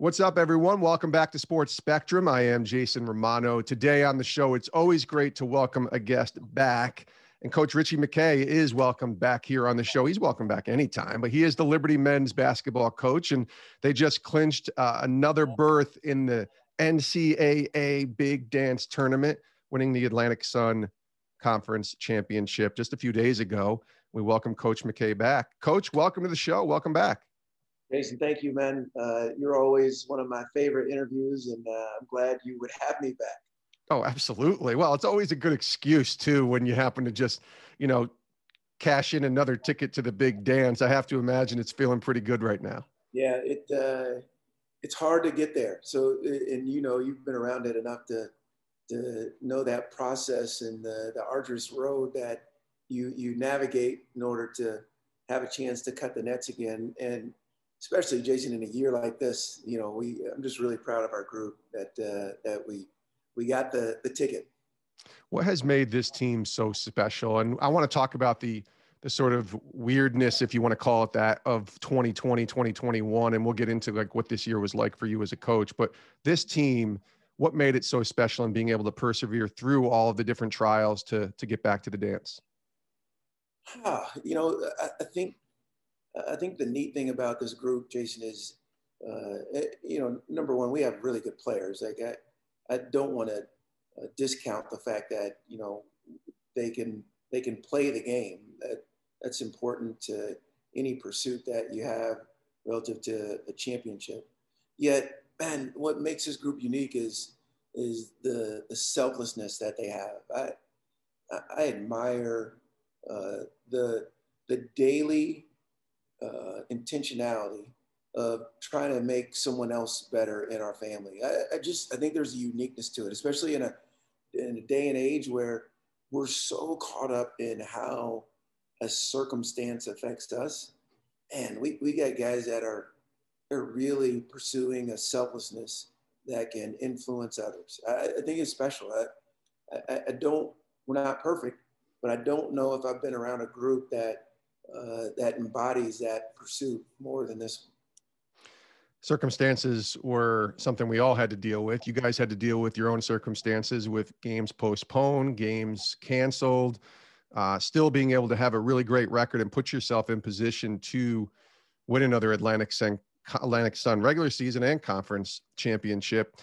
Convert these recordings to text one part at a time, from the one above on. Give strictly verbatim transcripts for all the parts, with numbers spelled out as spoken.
What's up, everyone? Welcome back to Sports Spectrum. I am Jason Romano. Today on the show, it's always great to welcome a guest back. And Coach Ritchie McKay is welcome back here on the show. He's welcome back anytime, but he is the Liberty men's basketball coach, and they just clinched uh, another berth in the N C double A Big Dance Tournament, winning the Atlantic Sun Conference Championship just a few days ago. We welcome Coach McKay back. Coach, welcome to the show. Welcome back. Jason, thank you, man. Uh, you're always one of my favorite interviews, and uh, I'm glad you would have me back. Oh, absolutely. Well, it's always a good excuse, too, when you happen to just, you know, cash in another ticket to the big dance. I have to imagine it's feeling pretty good right now. Yeah, it uh, it's hard to get there. So, and you know, you've been around it enough to, to know that process and the, the arduous road that you, you navigate in order to have a chance to cut the nets again. And especially, Jason, in a year like this, you know, we I'm just really proud of our group that uh, that we we got the the ticket. What has made this team so special? And I want to talk about the the sort of weirdness, if you want to call it that, of twenty twenty, twenty twenty-one, and we'll get into like what this year was like for you as a coach. But this team, what made it so special and being able to persevere through all of the different trials to to get back to the dance? Ah, you know, I, I think. I think the neat thing about this group, Jason, is, uh, you know, number one, we have really good players. Like I, I don't want to uh, discount the fact that, you know, they can they can play the game. That, that's important to any pursuit that you have relative to a championship. Yet, man, what makes this group unique is is the, the selflessness that they have. I I admire uh, the the daily. Uh, intentionality of trying to make someone else better in our family. I, I just, I think there's a uniqueness to it, especially in a, in a day and age where we're so caught up in how a circumstance affects us. And we, we got guys that are, are really pursuing a selflessness that can influence others. I, I think it's special. I, I, I don't, we're not perfect, but I don't know if I've been around a group that Uh, that embodies that pursuit more than this one. Circumstances were something we all had to deal with. You guys had to deal with your own circumstances with games postponed, games canceled, uh, still being able to have a really great record and put yourself in position to win another Atlantic Sun, Atlantic Sun regular season and conference championship.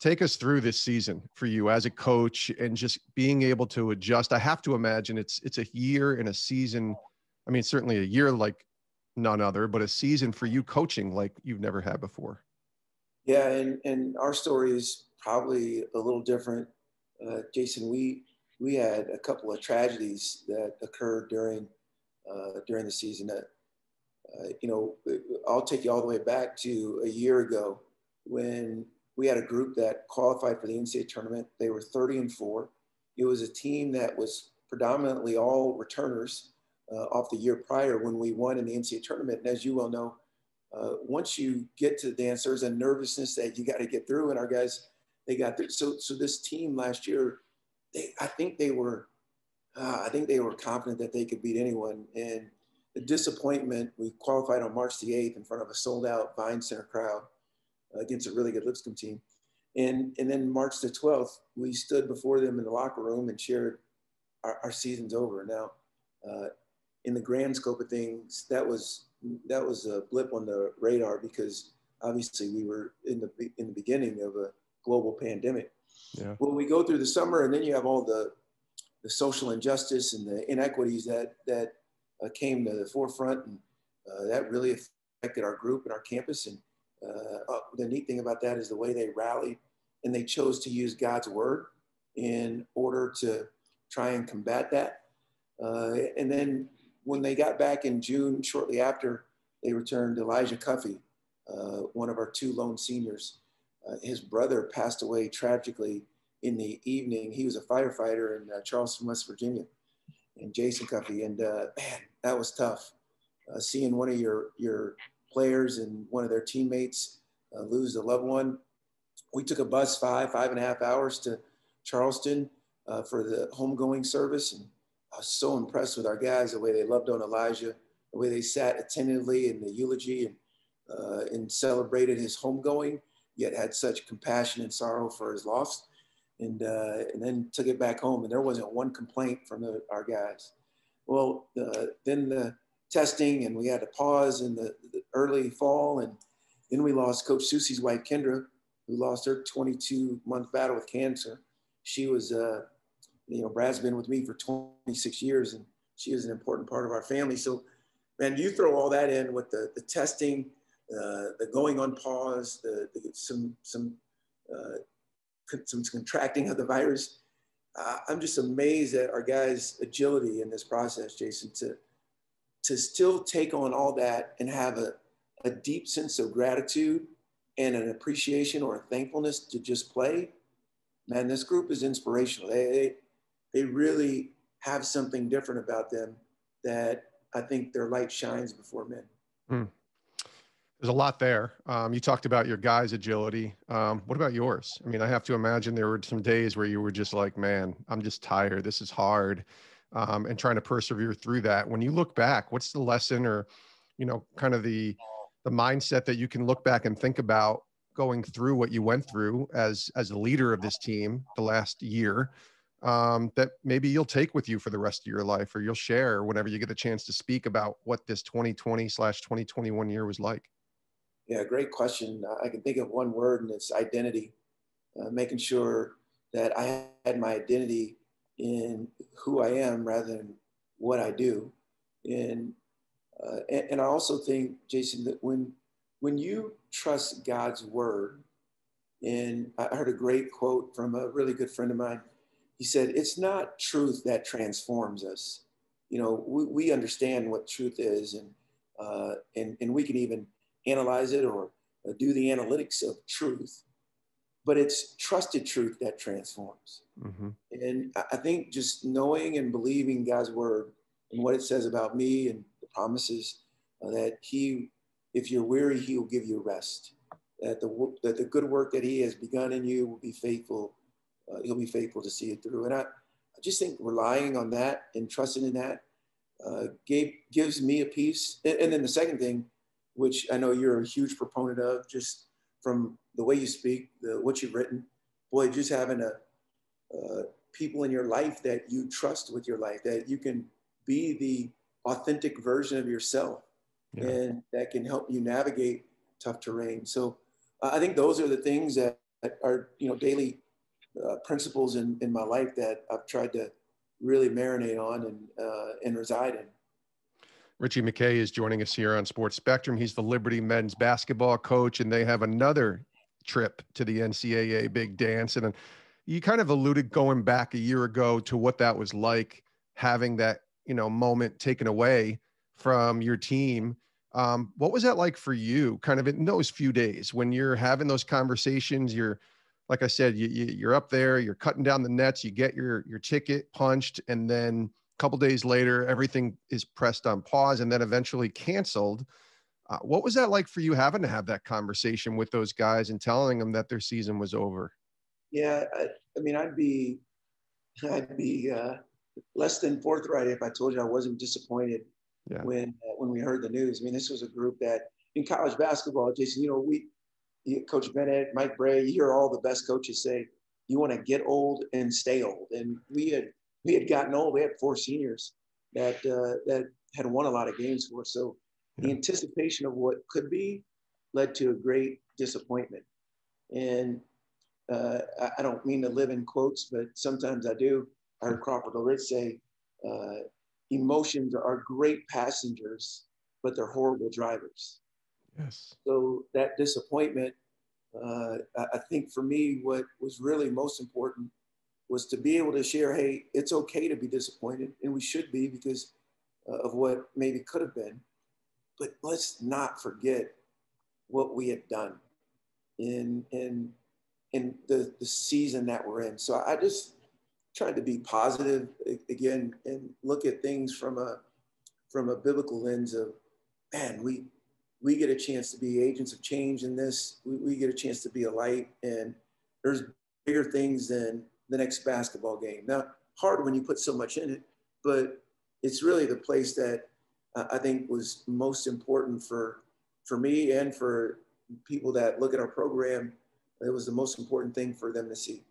Take us through this season for you as a coach and just being able to adjust. I have to imagine it's, it's a year and a season. I mean, certainly a year like none other, but a season for you coaching like you've never had before. Yeah, and, and our story is probably a little different. Uh, Jason, we we had a couple of tragedies that occurred during, uh, during the season. That, uh, you know, I'll take you all the way back to a year ago when we had a group that qualified for the N C double A tournament. They were thirty and four. It was a team that was predominantly all returners. Uh, off the year prior when we won in the N C double A tournament. And as you well know, uh, once you get to the dance, there's a nervousness that you got to get through. And our guys, they got through. So, so this team last year, they, I think they were, uh, I think they were confident that they could beat anyone. And the disappointment, we qualified on March the eighth in front of a sold out Vine Center crowd uh, against a really good Lipscomb team. And, and then March the twelfth, we stood before them in the locker room and shared our, our season's over. Now, uh, in the grand scope of things, that was that was a blip on the radar because obviously we were in the in the beginning of a global pandemic. Yeah. Well, we go through the summer, and then you have all the the social injustice and the inequities that that uh, came to the forefront, and uh, that really affected our group and our campus. And uh, uh, the neat thing about that is the way they rallied, and they chose to use God's word in order to try and combat that. Uh, and then. When they got back in June, shortly after, they returned Elijah Cuffey, uh, one of our two lone seniors. Uh, his brother passed away tragically in the evening. He was a firefighter in uh, Charleston, West Virginia, and Jason Cuffey. And uh, man, that was tough. Uh, seeing one of your, your players and one of their teammates uh, lose a loved one. We took a bus five, five and a half hours to Charleston uh, for the homegoing service. And I was so impressed with our guys, the way they loved on Elijah, the way they sat attentively in the eulogy and uh, and celebrated his homegoing, yet had such compassion and sorrow for his loss, and uh, and then took it back home, and there wasn't one complaint from the, our guys. Well, uh, then the testing, and we had to pause in the, the early fall, and then we lost Coach Susie's wife, Kendra, who lost her twenty-two month battle with cancer. She was, uh, you know, Brad's been with me for twenty-six years, and she is an important part of our family. So, man, you throw all that in with the, the testing, uh, the going on pause, the, the some some uh, con some contracting of the virus. Uh, I'm just amazed at our guys' agility in this process, Jason, to to still take on all that and have a, a deep sense of gratitude and an appreciation or a thankfulness to just play. Man, this group is inspirational. They they, they really have something different about them that I think their light shines before men. Mm. There's a lot there. Um, you talked about your guys' agility. Um, what about yours? I mean, I have to imagine there were some days where you were just like, man, I'm just tired. This is hard. Um, and trying to persevere through that. When you look back, what's the lesson or, you know, kind of the, the mindset that you can look back and think about going through what you went through as, as a leader of this team the last year, um, that maybe you'll take with you for the rest of your life, or you'll share whenever you get a chance to speak about what this twenty twenty slash twenty twenty-one year was like? Yeah, great question. I can think of one word, and it's identity. Uh, making sure that I had my identity in who I am rather than what I do. And, uh, and, and I also think, Jason, that when, when you trust God's word, and I heard a great quote from a really good friend of mine. He said, it's not truth that transforms us. You know, we, we understand what truth is, and, uh, and, and we can even analyze it or do the analytics of truth, but it's trusted truth that transforms. Mm-hmm. And I think just knowing and believing God's word and what it says about me and the promises that he, if you're weary, he will give you rest, that the, that the good work that he has begun in you will be faithful. Uh, he'll be faithful to see it through. And I, I just think relying on that and trusting in that uh, gave, gives me a peace. And, and then the second thing, which I know you're a huge proponent of, just from the way you speak, the, what you've written. Boy, just having a, uh, people in your life that you trust with your life, that you can be the authentic version of yourself, yeah. And that can help you navigate tough terrain. So uh, I think those are the things that are, you know, daily uh, principles in, in my life that I've tried to really marinate on and, uh, and reside in. Ritchie McKay is joining us here on Sports Spectrum. He's the Liberty men's basketball coach, and they have another trip to the N C double A Big Dance. And you kind of alluded going back a year ago to what that was like, having that, you know, moment taken away from your team. Um, what was that like for you kind of in those few days when you're having those conversations? You're, like I said, you, you, you're up there, you're cutting down the nets, you get your, your ticket punched, and then couple days later, everything is pressed on pause and then eventually canceled. Uh, what was that like for you, having to have that conversation with those guys and telling them that their season was over? Yeah, I, I mean, I'd be, I'd be uh, less than forthright if I told you I wasn't disappointed yeah. when uh, when we heard the news. I mean, this was a group that in college basketball, Jason, you know, we, Coach Bennett, Mike Bray, you hear all the best coaches say, you want to get old and stay old, and we had. We had gotten old. We had four seniors that uh, that had won a lot of games for us. So the anticipation of what could be led to a great disappointment. And uh, I don't mean to live in quotes, but sometimes I do. I heard Crawford Loritz say, uh, "Emotions are great passengers, but they're horrible drivers." Yes. So that disappointment, uh, I think for me, what was really most important was to be able to share, hey, it's okay to be disappointed, and we should be because uh, of what maybe could have been, but let's not forget what we had done in, in, in the, the season that we're in. So I just tried to be positive again and look at things from a, from a biblical lens of, man, we, we get a chance to be agents of change in this. We, we get a chance to be a light, and there's bigger things than the next basketball game. Now, hard when you put so much in it, but it's really the place that uh, I think was most important for for me and for people that look at our program, it was the most important thing for them to see.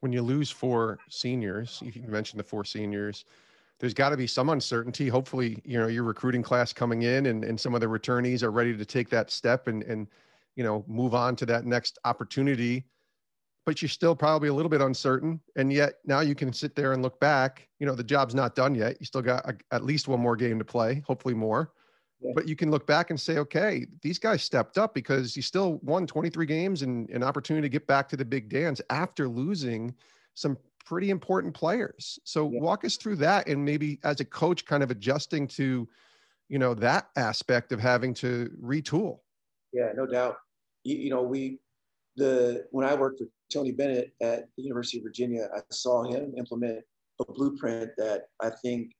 When you lose four seniors, you mentioned the four seniors, there's got to be some uncertainty. Hopefully, you know, your recruiting class coming in and, and some of the returnees are ready to take that step and, and, you know, move on to that next opportunity. But you're still probably a little bit uncertain. And yet now you can sit there and look back, you know, the job's not done yet. You still got a, at least one more game to play, hopefully more. Yeah. But you can look back and say, okay, these guys stepped up, because you still won twenty-three games and an opportunity to get back to the big dance after losing some pretty important players. So yeah. walk us through that, and maybe as a coach kind of adjusting to, you know, that aspect of having to retool. Yeah, no doubt. You, you know, we, the, when I worked with Tony Bennett at the University of Virginia, I saw him implement a blueprint that I think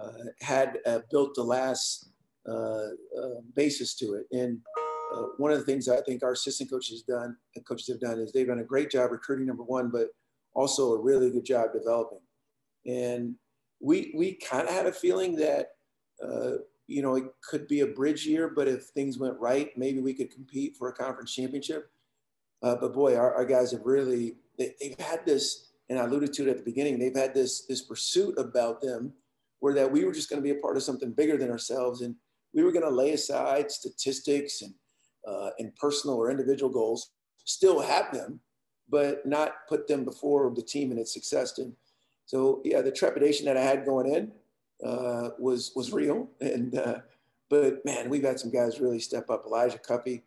uh, had uh, built the last uh, uh, basis to it. And uh, one of the things I think our assistant coaches done, coaches have done, is they've done a great job recruiting, number one, but also a really good job developing. And we we kind of had a feeling that uh, you know, it could be a bridge year, but if things went right, maybe we could compete for a conference championship. Uh, but boy, our, our guys have really, they, they've had this, and I alluded to it at the beginning, they've had this, this pursuit about them where that we were just going to be a part of something bigger than ourselves. And we were going to lay aside statistics and, uh, and personal or individual goals, still have them, but not put them before the team and its success. And so, yeah, the trepidation that I had going in uh, was, was real. And, uh, but man, we've had some guys really step up. Elijah Cuffey,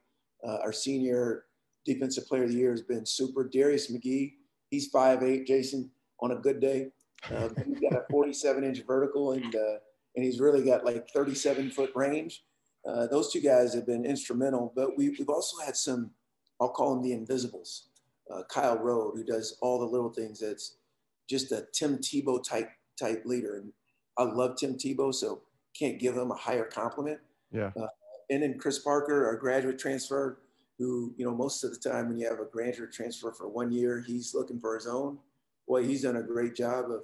uh, our senior defensive player of the year, has been super. Darius McGee, he's five eight, Jason, on a good day. Um, he's got a forty-seven inch vertical, and uh, and he's really got like thirty-seven foot range. Uh, those two guys have been instrumental, but we, we've also had some, I'll call them the invisibles. Uh, Kyle Rode, who does all the little things, that's just a Tim Tebow type type leader. And I love Tim Tebow, so can't give him a higher compliment. Yeah. Uh, and then Chris Parker, our graduate transfer, who, you know, most of the time when you have a graduate transfer for one year, he's looking for his own. Boy, he's done a great job of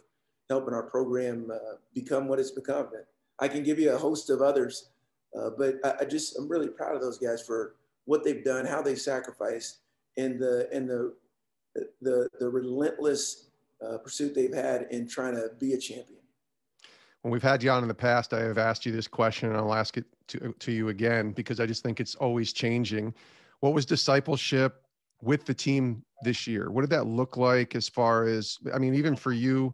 helping our program uh, become what it's become. And I can give you a host of others, uh, but I, I just, I'm really proud of those guys for what they've done, how they sacrificed, and the, and the, the, the relentless uh, pursuit they've had in trying to be a champion. When we've had you on in the past, I have asked you this question, and I'll ask it to, to you again, because I just think it's always changing. What was discipleship with the team this year? What did that look like as far as, I mean, even for you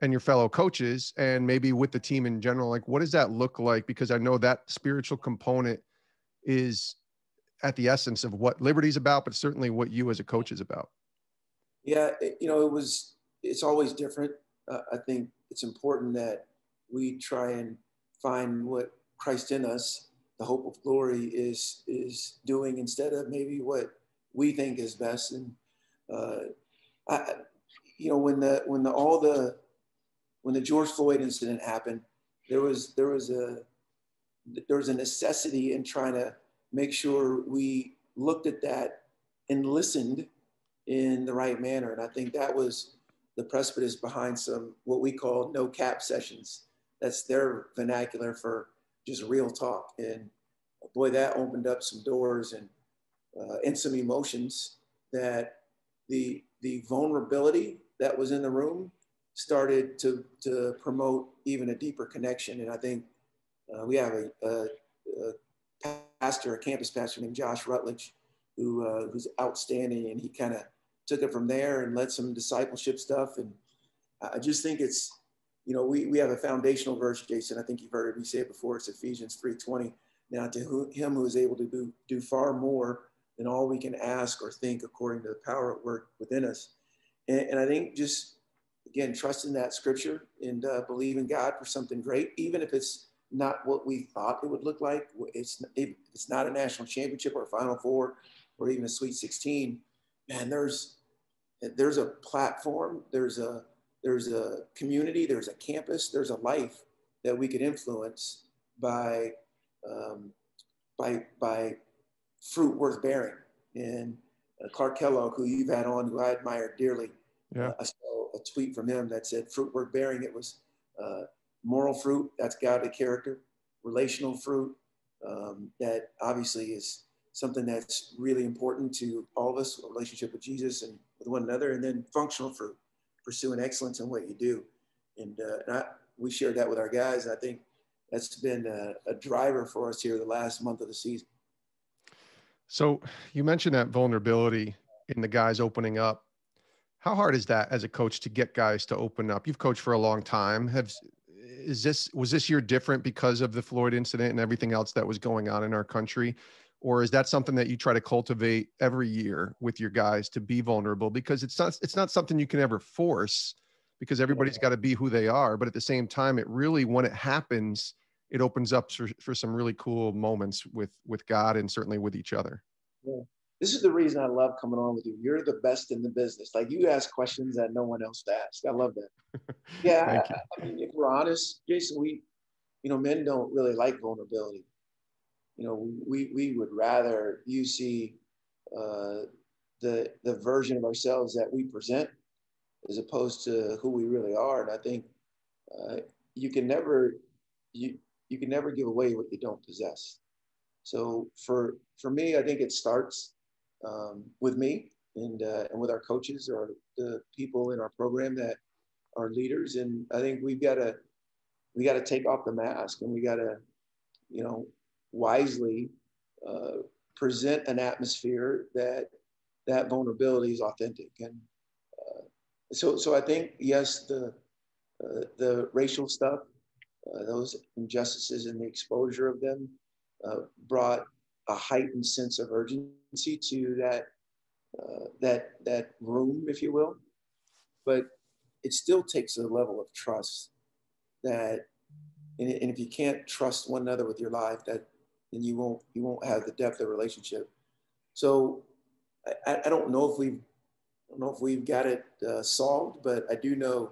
and your fellow coaches, and maybe with the team in general, like, what does that look like? Because I know that spiritual component is at the essence of what Liberty's about, but certainly what you as a coach is about. Yeah. You know, it was, it's always different. Uh, I think it's important that we try and find what Christ in us, the hope of glory, is is doing, instead of maybe what we think is best. And uh, I, you know, when the when the all the when the George Floyd incident happened, there was there was a there was a necessity in trying to make sure we looked at that and listened in the right manner. And I think that was the precedence behind some what we call no cap sessions. That's their vernacular for just real talk. And boy, that opened up some doors and uh, and some emotions, that the the vulnerability that was in the room started to to promote even a deeper connection. And I think uh, we have a, a, a pastor, a campus pastor named Josh Rutledge, who uh, who's outstanding, and he kind of took it from there and led some discipleship stuff. And I just think it's, you know, we, we have a foundational verse, Jason. I think you've heard me say it before. It's Ephesians three twenty. Now to who, him who is able to do, do far more than all we can ask or think, according to the power at work within us. And, and I think just, again, trusting that scripture and uh, believing God for something great, even if it's not what we thought it would look like. It's, it, it's not a national championship or a Final Four or even a Sweet sixteen. Man, there's, there's a platform. There's a There's a community, there's a campus, there's a life that we could influence by, um, by, by fruit worth bearing. And uh, Clark Kellogg, who you've had on, who I admire dearly, yeah. uh, I saw a tweet from him that said fruit worth bearing. It was uh, moral fruit, that's godly character, relational fruit, Um, that obviously is something that's really important to all of us, a relationship with Jesus and with one another, and then functional for pursuing excellence in what you do. And, uh, and I, we shared that with our guys. I think that's been a, a driver for us here the last month of the season. So you mentioned that vulnerability in the guys opening up. How hard is that as a coach to get guys to open up? You've coached for a long time. Have, is this, was this year different because of the Floyd incident and everything else that was going on in our country? Or is that something that you try to cultivate every year with your guys to be vulnerable? Because it's not, it's not something you can ever force, because everybody's got to be who they are. But at the same time, it really, when it happens, it opens up for, for some really cool moments with, with God and certainly with each other. Yeah. This is the reason I love coming on with you. You're the best in the business. Like, you ask questions that no one else asks. I love that. Yeah. I, I mean, if we're honest, Jason, we, you know, men don't really like vulnerability. You know, we, we would rather you see uh, the, the version of ourselves that we present as opposed to who we really are. And I think uh, you can never, you, you can never give away what you don't possess. So for, for me, I think it starts um, with me and, uh, and with our coaches or the people in our program that are leaders. And I think we've got to, we got to take off the mask, and we got to, you know, wisely uh, present an atmosphere that that vulnerability is authentic. And uh, so, so I think, yes, the, uh, the racial stuff, uh, those injustices and the exposure of them uh, brought a heightened sense of urgency to that, uh, that, that room, if you will. But it still takes a level of trust that, and, and if you can't trust one another with your life, that, then you won't, you won't have the depth of relationship. So I, I don't know if we've, I don't know if we've got it uh, solved, but I do know,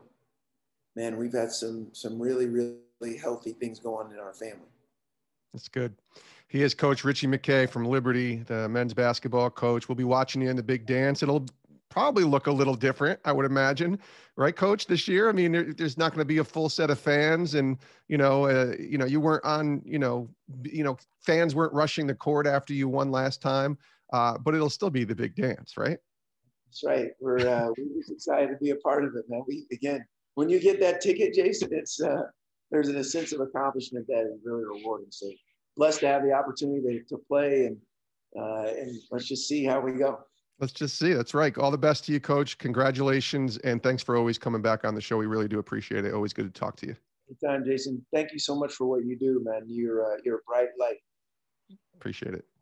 man, we've had some, some really, really healthy things going on in our family. That's good. He is Coach Ritchie McKay from Liberty, the men's basketball coach. We'll be watching you in the big dance. It'll probably look a little different, I would imagine. Right, Coach, this year? I mean, there, there's not going to be a full set of fans, and, you know, uh, you know, you weren't on, you know, you know, fans weren't rushing the court after you won last time, uh, but it'll still be the big dance, right? That's right. We're, uh, we're just excited to be a part of it, man. We, again, when you get that ticket, Jason, it's, uh, there's a sense of accomplishment that is really rewarding. So blessed to have the opportunity to, to play, and, uh, and let's just see how we go. Let's just see. That's right. All the best to you, Coach. Congratulations. And thanks for always coming back on the show. We really do appreciate it. Always good to talk to you. Anytime, Jason. Thank you so much for what you do, man. You're, uh, you're a bright light. Appreciate it.